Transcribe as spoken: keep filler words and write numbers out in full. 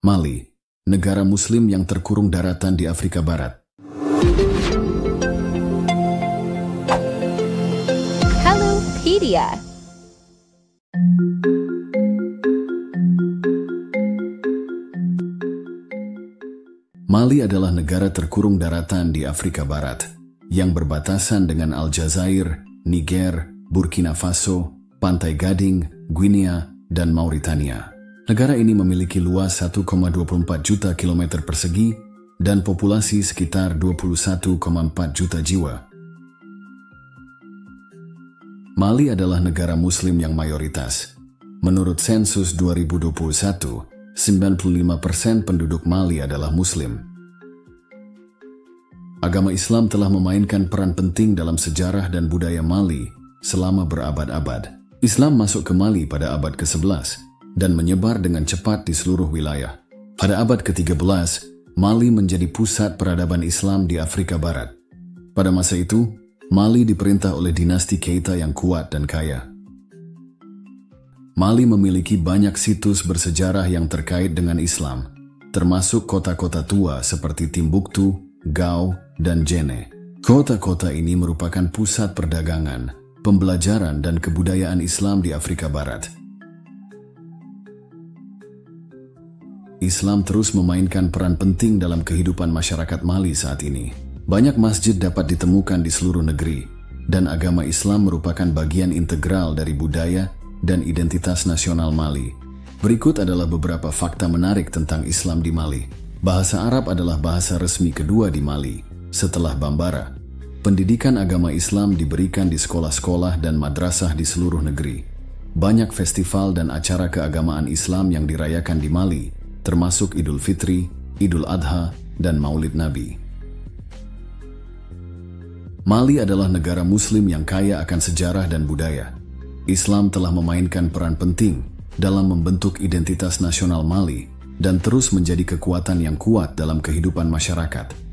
Mali, negara muslim yang terkurung daratan di Afrika Barat. Hallopedia. Mali adalah negara terkurung daratan di Afrika Barat yang berbatasan dengan Aljazair, Niger, Burkina Faso, Pantai Gading, Guinea, dan Mauritania. Negara ini memiliki luas satu koma dua empat juta kilometer persegi dan populasi sekitar dua puluh satu koma empat juta jiwa. Mali adalah negara muslim yang mayoritas. Menurut sensus dua ribu dua puluh satu, sembilan puluh lima persen penduduk Mali adalah muslim. Agama Islam telah memainkan peran penting dalam sejarah dan budaya Mali selama berabad-abad. Islam masuk ke Mali pada abad ke sebelas. Dan menyebar dengan cepat di seluruh wilayah. Pada abad ke tiga belas, Mali menjadi pusat peradaban Islam di Afrika Barat. Pada masa itu, Mali diperintah oleh dinasti Keita yang kuat dan kaya. Mali memiliki banyak situs bersejarah yang terkait dengan Islam, termasuk kota-kota tua seperti Timbuktu, Gao, dan Djenne. Kota-kota ini merupakan pusat perdagangan, pembelajaran, dan kebudayaan Islam di Afrika Barat. Islam terus memainkan peran penting dalam kehidupan masyarakat Mali saat ini. Banyak masjid dapat ditemukan di seluruh negeri, dan agama Islam merupakan bagian integral dari budaya dan identitas nasional Mali. Berikut adalah beberapa fakta menarik tentang Islam di Mali. Bahasa Arab adalah bahasa resmi kedua di Mali, setelah Bambara. Pendidikan agama Islam diberikan di sekolah-sekolah dan madrasah di seluruh negeri. Banyak festival dan acara keagamaan Islam yang dirayakan di Mali, termasuk Idul Fitri, Idul Adha, dan Maulid Nabi. Mali adalah negara muslim yang kaya akan sejarah dan budaya. Islam telah memainkan peran penting dalam membentuk identitas nasional Mali dan terus menjadi kekuatan yang kuat dalam kehidupan masyarakat.